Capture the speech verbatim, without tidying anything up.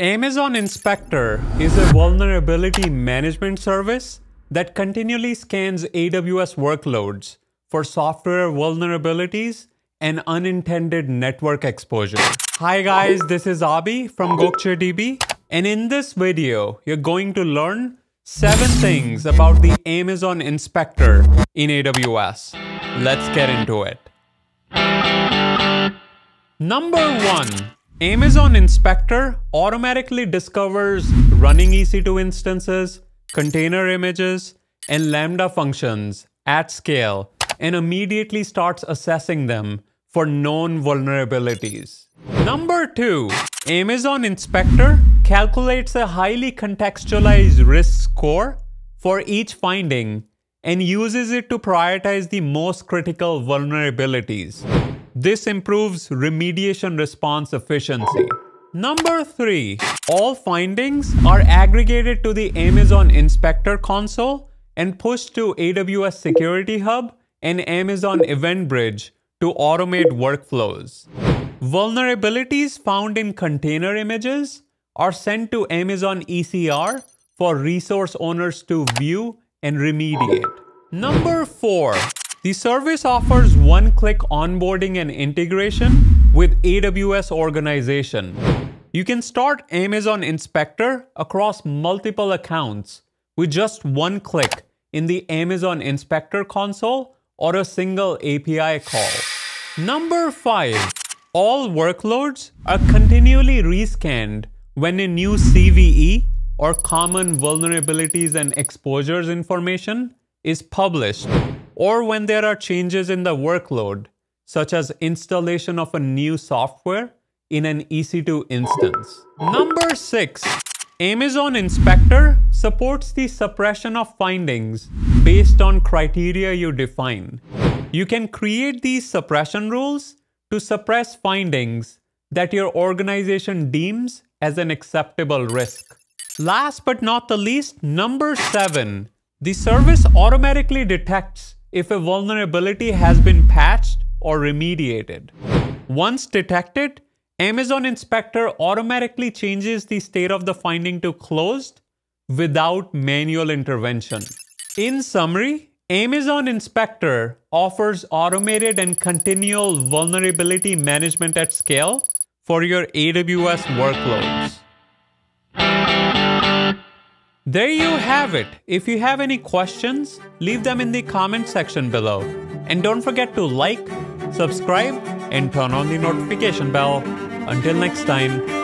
Amazon Inspector is a vulnerability management service that continually scans A W S workloads for software vulnerabilities and unintended network exposure. Hi guys, this is Abi from GokceDB, and in this video, you're going to learn seven things about the Amazon Inspector in A W S. Let's get into it. Number one. Amazon Inspector automatically discovers running E C two instances, container images, and Lambda functions at scale and immediately starts assessing them for known vulnerabilities. Number two, Amazon Inspector calculates a highly contextualized risk score for each finding and uses it to prioritize the most critical vulnerabilities. This improves remediation response efficiency. Number three, all findings are aggregated to the Amazon Inspector console and pushed to A W S Security Hub and Amazon EventBridge to automate workflows. Vulnerabilities found in container images are sent to Amazon E C R for resource owners to view and remediate. Number four, the service offers one-click onboarding and integration with A W S Organization. You can start Amazon Inspector across multiple accounts with just one click in the Amazon Inspector console or a single A P I call. Number five, all workloads are continually rescanned when a new C V E or common vulnerabilities and exposures information is published, or when there are changes in the workload, such as installation of a new software in an E C two instance. Number six, Amazon Inspector supports the suppression of findings based on criteria you define. You can create these suppression rules to suppress findings that your organization deems as an acceptable risk. Last but not the least, number seven, the service automatically detects if a vulnerability has been patched or remediated. Once detected, Amazon Inspector automatically changes the state of the finding to closed without manual intervention. In summary, Amazon Inspector offers automated and continual vulnerability management at scale for your A W S workloads. There you have it. If you have any questions, leave them in the comment section below. And don't forget to like, subscribe, and turn on the notification bell. Until next time.